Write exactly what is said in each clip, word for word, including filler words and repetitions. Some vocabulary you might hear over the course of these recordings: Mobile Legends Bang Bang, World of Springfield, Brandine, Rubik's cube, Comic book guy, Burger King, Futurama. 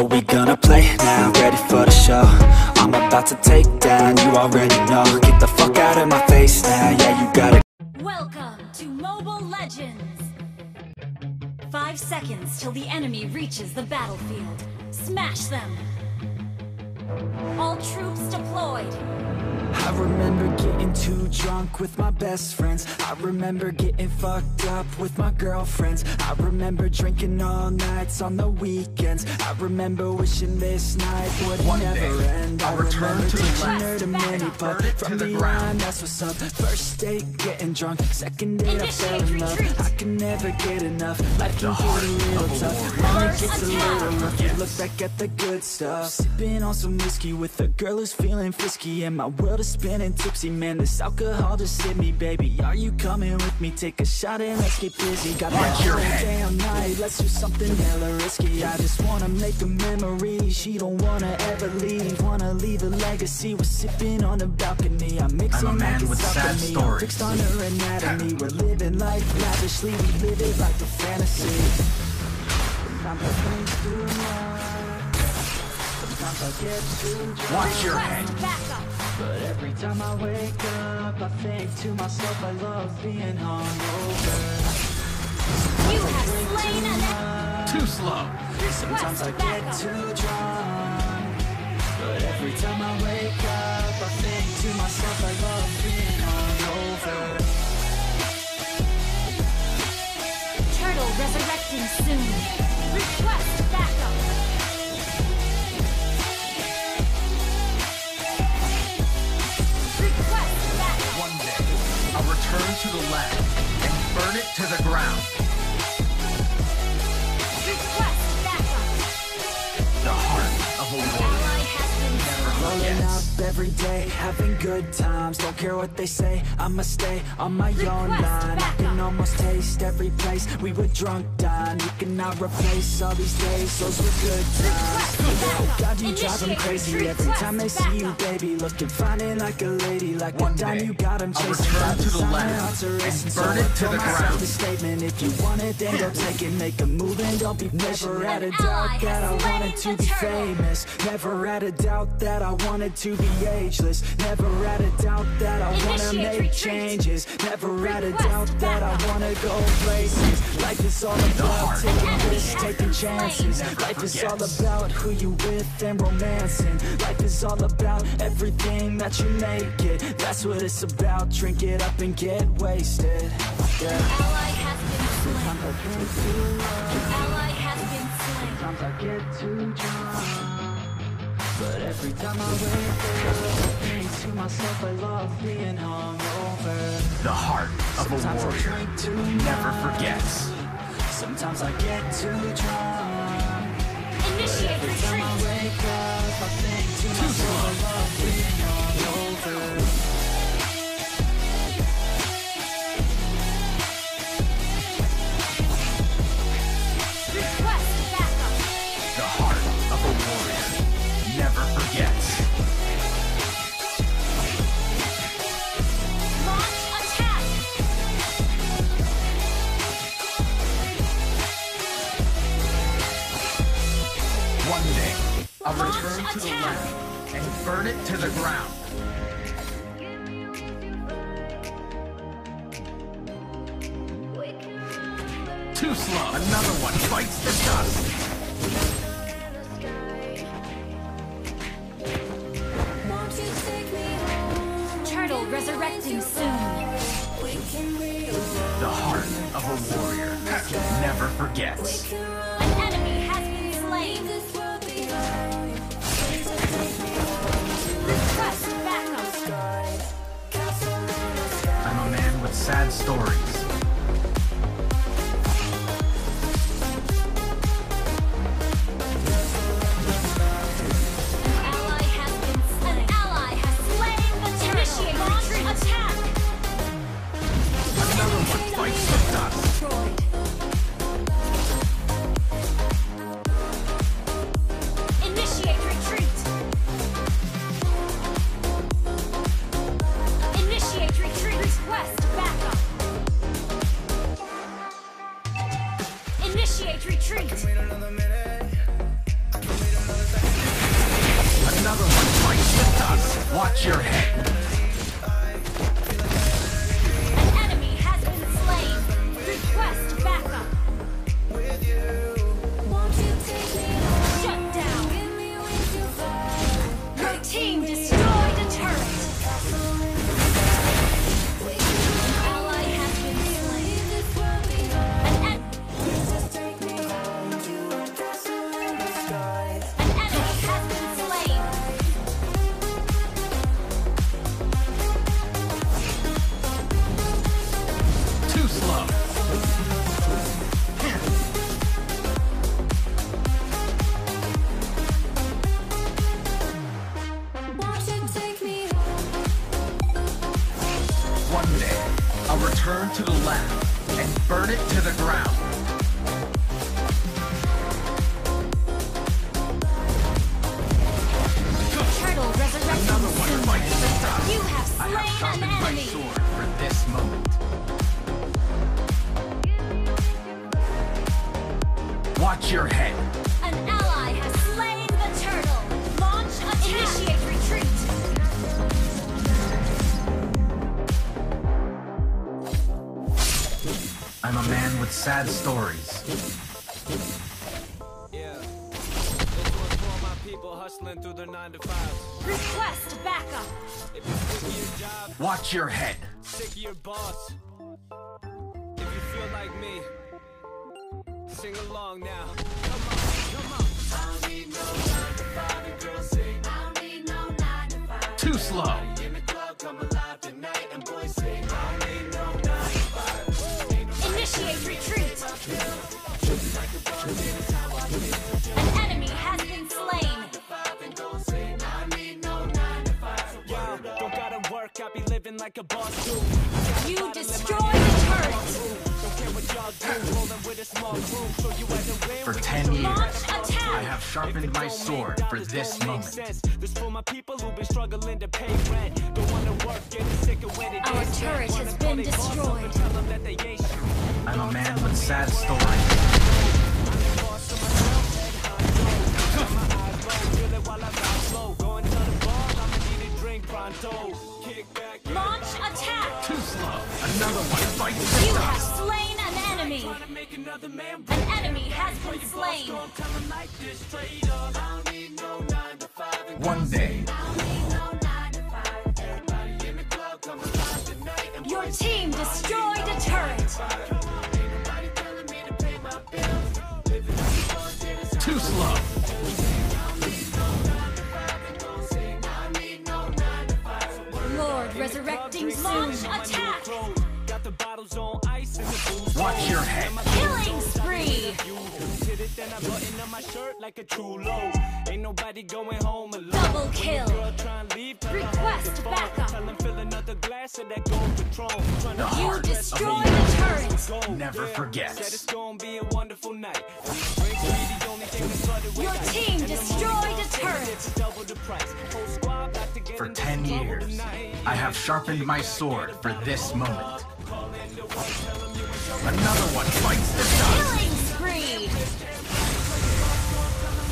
Are we gonna play now? Ready for the show? I'm about to take down, you already know. Get the fuck out of my face now, yeah you got it. Welcome to Mobile Legends. Five seconds till the enemy reaches the battlefield. Smash them! All troops deployed! I remember getting too drunk with my best friends. I remember getting fucked up with my girlfriends. I remember drinking all nights on the weekends. I remember wishing this night would One never day, end. I, I returned to the mini but from the ground, that's what's up. First date getting drunk, second date I fell in love. Retreat. I can never get enough. Life can get a little tough. When it gets a little rough, you look back at the good stuff. Sipping on some whiskey with a girl who's feeling frisky, and my world is spinning tipsy, man. This alcohol just hit me, baby. Are you coming with me? Take a shot and let's get busy. Got that all day, all night. Let's do something hella risky. I just wanna make a memory. She don't wanna ever leave. Wanna leave a legacy. We're sipping on the balcony. I'm mixing I'm a man with sad stories. I'm fixed on her anatomy. We're living life lavishly. We live it like a fantasy. Sometimes I think too much. Sometimes I get too much. Watch your head. But every time I wake up, I think to myself, I love being hungover. You have slain an too slow. Sometimes I get too drunk. But every time I wake up, I think to myself, I love being hungover. Turtle resurrecting soon. Request backup. Turn to the left and burn it to the ground. Request backup. The heart of a warrior never forgets. Rolling up every day, having good times. Don't care what they say, I'ma stay on my Request own line. Backup. I can almost taste every place we were drunk down. You cannot replace all these days, those were good times. Oh God, you drive them crazy every time they see you, baby. Looking fine and like a lady, like a dime you got them chasing. I'll return to the left and burn it to the ground. Statement: if you want it, then go take it. Make a move and don't be measured. Never had a doubt that I wanted to be famous. Never had a doubt that I wanted to be ageless. Never had a doubt that I wanna make changes. Never had a doubt that I wanna go places. Life is all about taking risks, taking chances. Life is all about who you with and romancing. Life is all about everything that you make it. That's what it's about. Drink it up and get wasted. Yeah. Ally has been slain. Ally has been slain. Sometimes I get too drunk, but every time I wake up, I think to myself, I love being hungover. The heart of Sometimes a warrior never forgets. Sometimes I get too drunk. Initiate retreat. Too slow. Request backup. The heart of a warrior never forgets. Launch attack. One day, I'll Launch return attack. to the land and burn it to the ground. Too slow. Another one bites the dust. Turtle resurrecting soon. The heart of a warrior never forgets. An enemy has been slain. Request backup. I'm a man with sad stories. Another one bites the dust. your head. An enemy has been slain. Request backup. With you. Won't you take me home? Shut down. Give me wings to fly. Her team destroyed a turret. An ally has been slain. An enemy. Just take me home to a castle in the skies. An enemy has been to the left and burn it to the ground. Turtle resurrected. Another one of my sisters. You have slain I have sharpened an enemy. My sword for this moment. Watch your head. An ally has slain the turtle. Launch attack. Initiate retreat. I'm a man with sad stories. Yeah. This one's for my people hustling through their nine to fives. Request backup. If you're sick of your job, watch your head. Sick of your boss. If you feel like me, sing along now. Come on, come on. I don't need no nine to five and girls sing. I don't need no nine to five. Too slow. In the club, come alive tonight and boys sing. I don't need no nine to five. Initiate retreat. An enemy has been slain. Don't gotta work, I be living like a boss too. You destroyed the turret. Don't care what y'all do, rolling with a small group. So you had to win. For ten years, I have sharpened my sword for this moment. This for my people who've been struggling to pay rent. Don't wanna work, getting sick of when it is. Our turret has been destroyed. I'm a man with sad stories. Launch attack! Too slow. Another one bites. You have slain an enemy. An enemy has been slain. One day. Your team destroyed a turret. Too slow. Lord resurrecting soon. Launch attack. Got the bottles on ice and the booze. Watch your head. Killing spree. Hit it, then I button on my shirt like a true low. Ain't nobody going home alone. Double kill. Request backup. Tell him fill another glass of that gold patrol. You destroy the turret. Never forget. Said it's gonna be a wonderful night. Your team destroyed a turret. For ten years, I have sharpened my sword for this moment. Another one bites the dust. Killing spree.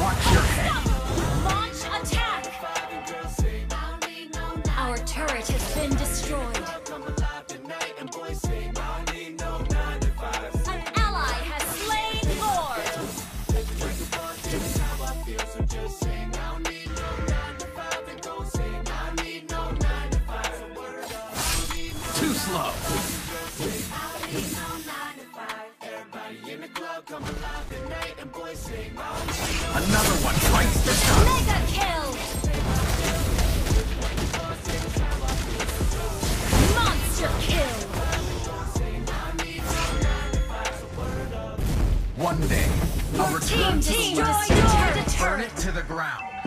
Watch your head. Launch attack. Our turret has been destroyed. Slow. Another one bites the dust. Mega kill. Monster kill. One day, our team destroyed the turret. Burn it to the ground.